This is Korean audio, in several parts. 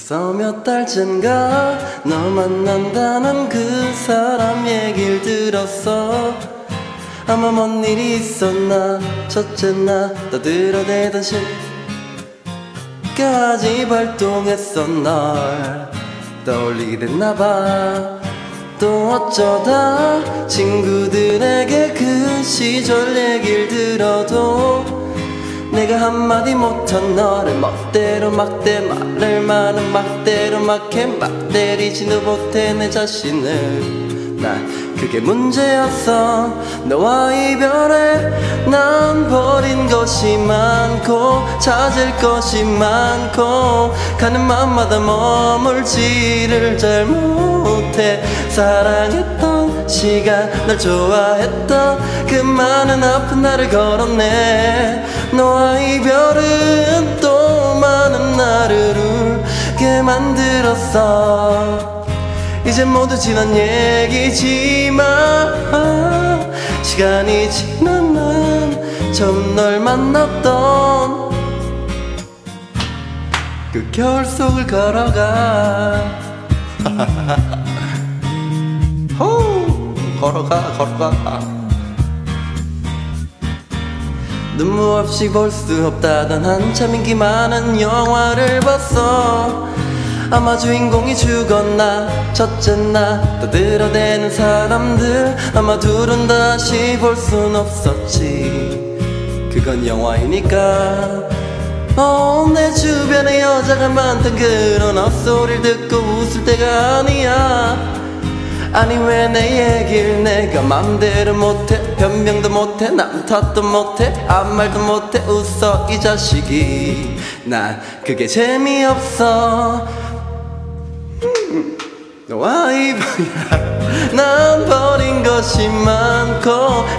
벌써 몇 달쯤가 널 만난다는 그 사람 얘길 들었어. 아마 뭔 일이 있었나 첫째 나 떠들어대던 시까지 발동했어. 널 떠올리게 됐나봐. 또 어쩌다 친구들에게 그 시절 얘길 들어도 내가 한마디 못한 너를 멋대로 막대 말을 마는 막대로 막해 막 때리지도 못해 내 자신을. 난 그게 문제였어. 너와 이별해 난 버린 것이 많고 찾을 것이 많고 가는 마음마다 머물지를 잘 못해. 사랑했던 시간 널 좋아했던 그 많은 아픈 나를 걸었네. 너와 이별은 또 많은 나를 울게 만들었어. 이제 모두 지난 얘기지만 시간이 지난 난 처음 널 만났던 그 겨울 속을 걸어가. 호! 걸어가 걸어가. 눈물 없이 볼 수 없다던 한참 인기 많은 영화를 봤어. 아마 주인공이 죽었나 첫째 나 떠들어대는 사람들 아마 둘은 다시 볼 순 없었지. 그건 영화이니까. 내 주변에 여자가 많던 그런 헛소리를 듣고 웃을 때가 아니야. 아니 왜 내 얘길 내가 맘대로 못해. 변명도 못해 남 탓도 못해 아무 말도 못해. 웃어 이 자식이. 난 그게 재미없어. 너와 이별이야. 난 버린 것이 많고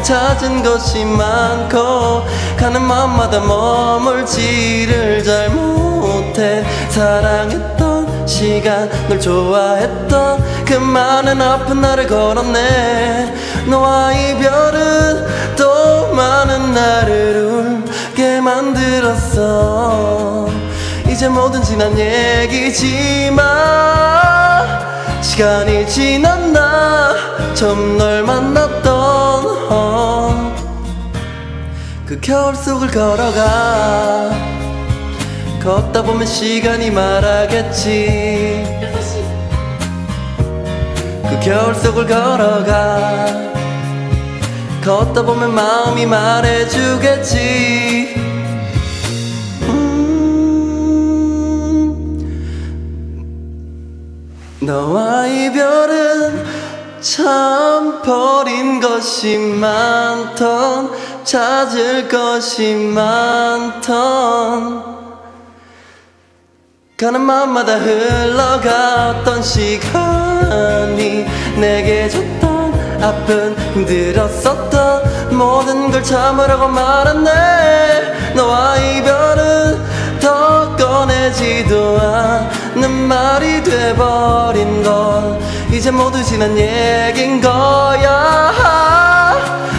찾은 것이 많고 가는 마음마다 머물지를 잘 못해. 사랑했던 시간 널 좋아했던 그 많은 아픈 나를 걸었네. 너와 이별은 또 많은 나를 울게 만들었어. 이제 모든 지난 얘기지만 시간이 지난 나 처음 널 만났던 그 겨울 속을 걸어가. 걷다 보면 시간이 말하겠지. 그 겨울 속을 걸어가. 걷다 보면 마음이 말해주겠지. 너와 이별은 참 버린 것이 많던 찾을 것이 많던 가는 마음마다 흘러갔던 시간이 내게 줬던 아픈 힘들었었던 모든 걸 참으라고 말았네. 너와 이별은 더 꺼내지도 않는 말이 돼버린 건 이제 모두 지난 얘긴 거야.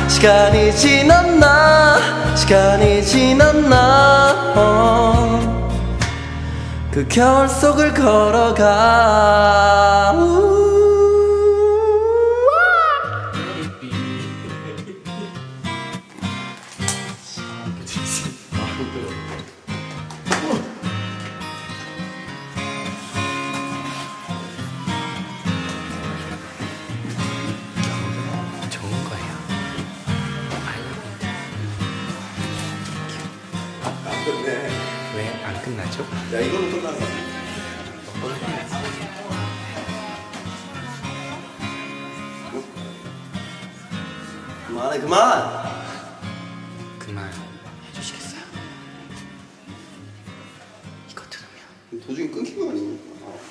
시간이 지났나 시간이 지났나 그 겨울 속을 걸어가. 끝나죠? 야 이걸로 끝나는 거 그만해 그만 해주시겠어요? 이거 들으면 도중에 끊긴 거 아니에요?